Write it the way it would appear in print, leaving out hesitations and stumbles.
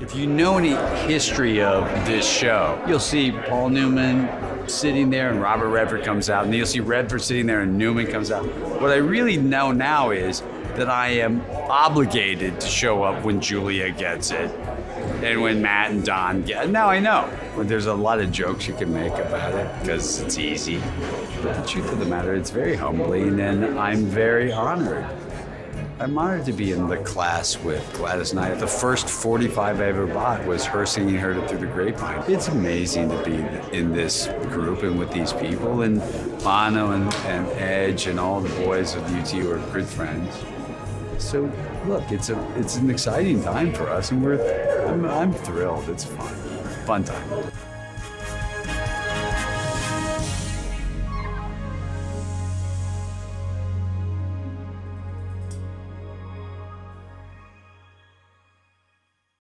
If you know any history of this show, you'll see Paul Newman sitting there and Robert Redford comes out, and you'll see Redford sitting there and Newman comes out. What I really know now is that I am obligated to show up when Julia gets it and when Matt and Don get it. Now I know. But there's a lot of jokes you can make about it because it's easy. But the truth of the matter, it's very humbling, and I'm very honored. I'm honored to be in the class with Gladys Knight. The first 45 I ever bought was her singing Heard It Through the Grapevine. It's amazing to be in this group and with these people. And Bono and Edge and all the boys of U2 are good friends. So look, it's an exciting time for us, and I'm thrilled. It's fun time.